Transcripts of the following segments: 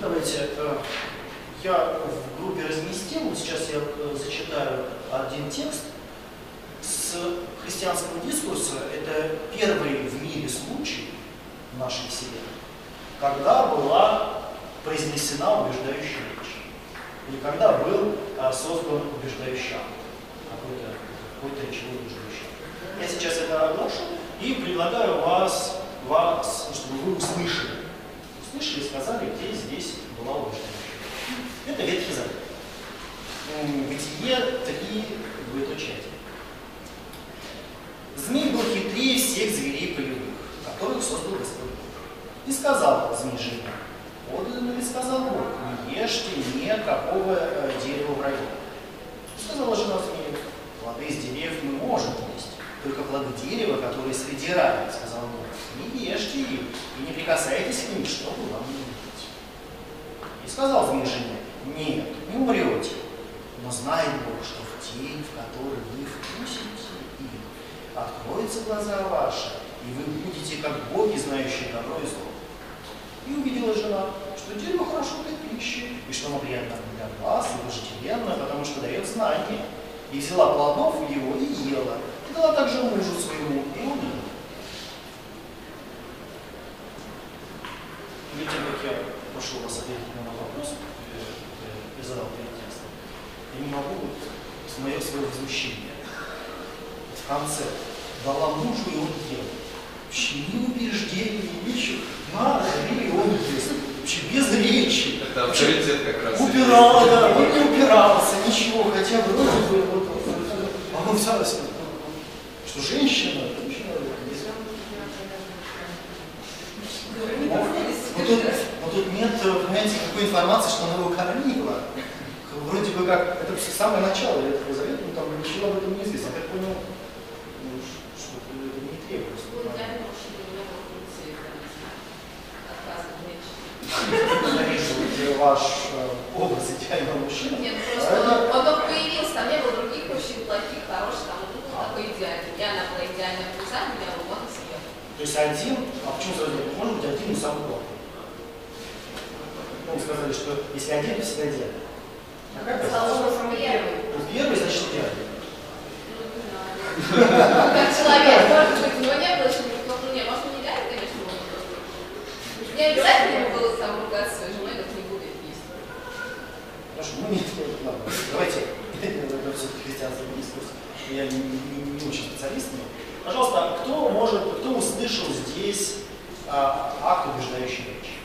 Давайте, я в группе разместил, сейчас я зачитаю один текст с христианского дискурса. Это первый в мире случай в нашей Вселенной, когда была произнесена убеждающая речь, или когда был создан убеждающий какой-то речевой убеждающий. Я сейчас это оглашу и предлагаю вас, чтобы вы услышали и сказали, где здесь была убеждающая. Это Ветхий Завет. Бытие 3:4. Змей был хитрее всех зверей полевых, которых создал Господь Бог. И сказал змей жене: «Подано ли, сказал Бог, не ешьте никакого дерева в раю». Сказала жена змею: «Плоды из деревьев мы можем есть, только плоды дерева, которые среди рая, сказал Бог, не ешьте их и не прикасайтесь к ним, чтобы вам не умереть». И сказал змей жене: «Нет, не умрете, но знает Бог, что в день, в который вы вкусите им, откроются глаза ваши, и вы будете как боги, знающие добро и зло». И увидела жена, что дерево хорошо для пищи, и что оно приятно для глаз, и вожделенно, потому что дает знание. И взяла плодов его и ела, и дала также мужу своему, и он умер. Видите, как я прошу вас ответить на мой вопрос, я задал перед текстом. Я не могу смотреть свое возмущение. В конце дала мужу, и он ел. Вообще ни убеждений, ничего. Надо, или он ест. Вообще без речи. Это авторитет как раз. Упирала, да, он не упирался, ничего, хотя бы вроде бы вот. А он взял себе, что женщина, вот тут нет, понимаете, никакой информации, что она его кормила. Вроде бы как, это вообще самое начало Ветхого Завета, но там ничего об этом не известно. Я так понял, что это не требуется. Нарисуйте ваш образ идеального мужчины. Нет, просто он только появился, там не было других мужчин, плохих, хороших, там он был такой идеальный. Я она была идеальная пульса, меня он съел. То есть один, а почему сразу нет, может быть один, но самый плохой. Ну, сказали, что если один, то всегда идеальный. А как это? Первый, значит, идеальный. Ну, не знаю. Как человек, может быть, у него не было, что-то плохого не было. Может, он идеальный, конечно, он просто. Не обязательно ему было сам ругаться своей женой, как не будет есть. Хорошо, ну нет, ладно. Давайте, это все-таки христианский дискурс. Я не очень специалист. Пожалуйста, кто услышал здесь акт убеждающей речи?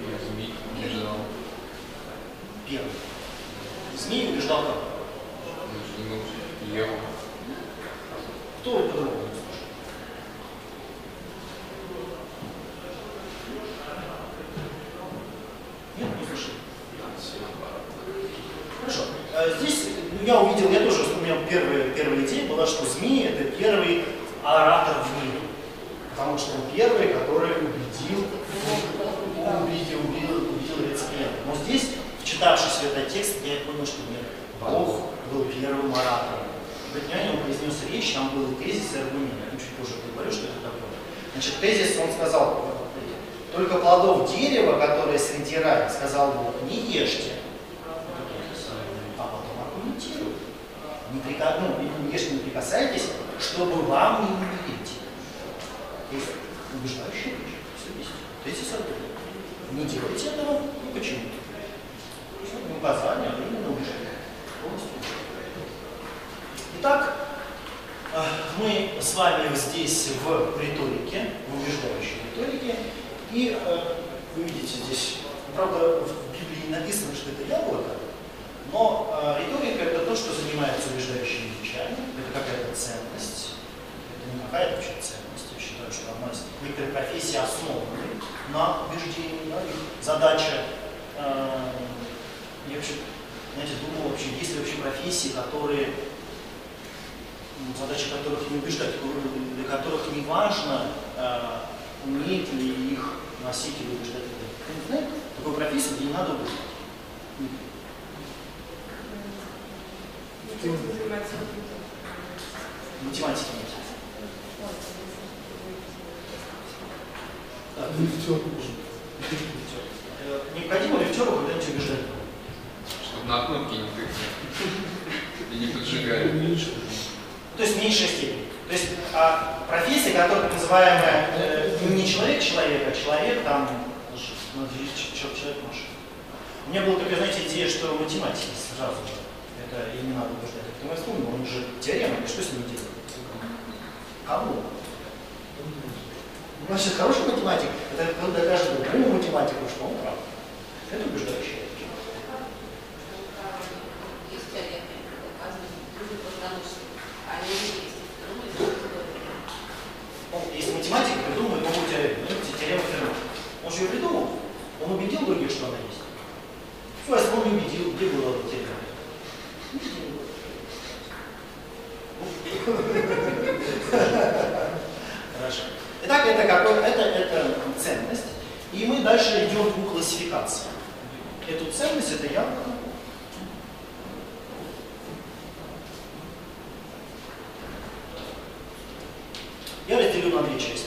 Я змей убеждал. Первый. Змей убеждал кого? Жену, Еву. Кто по-другому услышал? Нет, не слышал. Хорошо. Здесь я увидел, я тоже вспомнил, первая идея была, что змей — это первый оратор в мире. Потому что он первый, который убедил реципиента. Но здесь, вчитавшись в этот текст, я понял, что нет, Бог был первым оратором. Подняли, он произнес речь, там был тезис и аргумент. Я чуть позже говорю, что это такое. Значит, тезис он сказал: «Только плодов дерева, которое среди рая, сказал Бог, не ешьте». А потом аргументирует: «Не ешьте, не прикасайтесь, чтобы вам не умереть». Тезис убеждающий речь. Все есть. Тезис аргумент. Не делайте этого, ну почему? Не указание, а именно убеждение. Итак, мы с вами здесь в риторике, в убеждающей риторике. И вы видите здесь, правда, в Библии не написано, что это яблоко, но риторика — это то, что занимается убеждающими речами, это какая-то ценность, это не какая-то вообще ценность, я считаю, что одна из некоторых профессий основана на убеждении, да, их задача, я вообще, знаете, думал вообще, есть ли вообще профессии, которые, задача которых не убеждать, для которых не важно, умеет ли их носить или убеждать. Кто-нибудь знает такую профессию, где не надо убеждать? Математики нет. Да. Лифтер. Необходимо ли в чем когда-нибудь бежать? Чтобы на кнопке не тыкать и не поджигали. То есть в меньшей степени. То есть профессия, которая так называемая не человек-человек, а человек там, человек-машина. У меня была такая, знаете, идея, что математики сразу же. Это и не надо убеждать. Потому что я вспомнил, он же теорема, и что с ним делать? Кому? У нас сейчас хороший математик, это когда докажет другому математику, что он прав. Это убеждающее. Есть теоремы, доказанные другие постановщики, а они есть и придумывают. Если математик придумывает новую теорему, это теорема Ферма. Он же ее придумал, он убедил других, что она есть. Ну, а если он не убедил, где была эта теорема? Хорошо. Итак, это ценность. И мы дальше идем к классификации. Эту ценность, это явка. Я разделю на две части.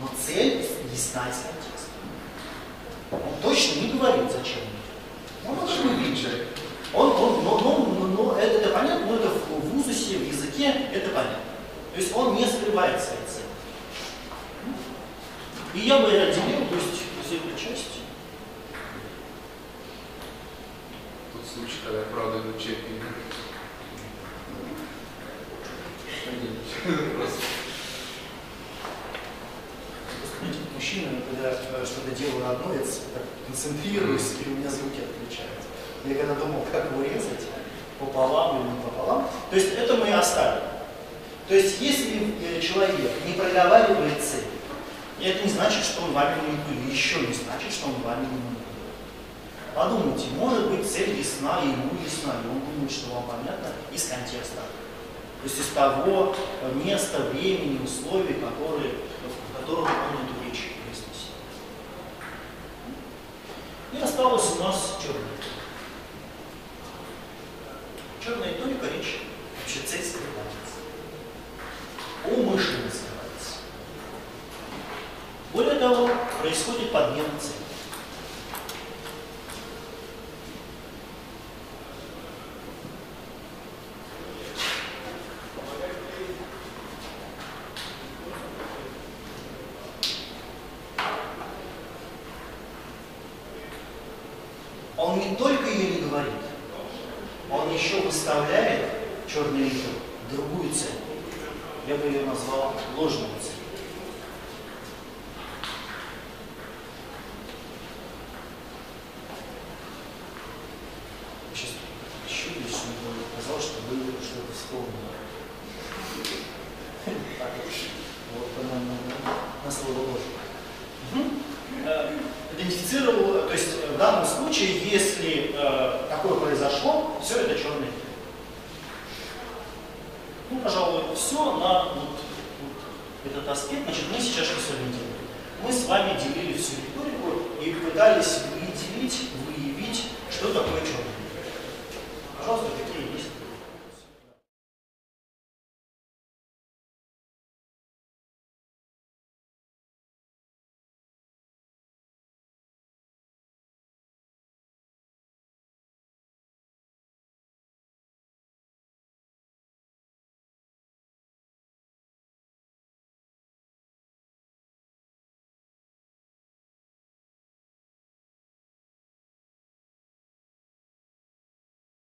Но цель ясна из контекста. Он точно не говорит, зачем. Он это не видит. Но это понятно, но это в узусе, в языке это понятно. То есть он не скрывает свои цели. И я бы отделил, то есть, землю части. Тот случай, когда правда идут чеки. Мужчина, когда что-то делаю одно, я концентрируюсь, и у меня звуки отличаются. Я когда думал, как его резать, пополам или не пополам, то есть это мы оставили. То есть если человек не проговаривает цель, это не значит, что он вами манипулирует, еще не значит, что он вами не манипулирует. Подумайте, может быть цель ясна, ему ясна, и он думает, что вам понятно из контекста. То есть из того места, времени, условий, в которых он эту речь произносит. И осталось у нас черная тоника. Черная тоника речь, вообще цель скрывается. Умышленно скрывается. Более того, происходит подмена цели. Он не только ее не говорит, он еще выставляет черную линию, другую цель. Я бы ее назвал ложную целью. Сейчас еще лишь мне показалось, что вы что-то вспомнили. Так уж. Вот она на слово ложь. Идентифицировал, то есть в данном случае, если такое произошло, все это черное. Ну, пожалуй, все на вот этот аспект. Значит, мы сейчас что с вами делаем? Мы с вами делили всю риторику и пытались выделить, выявить, что такое черное. Пожалуйста, какие есть?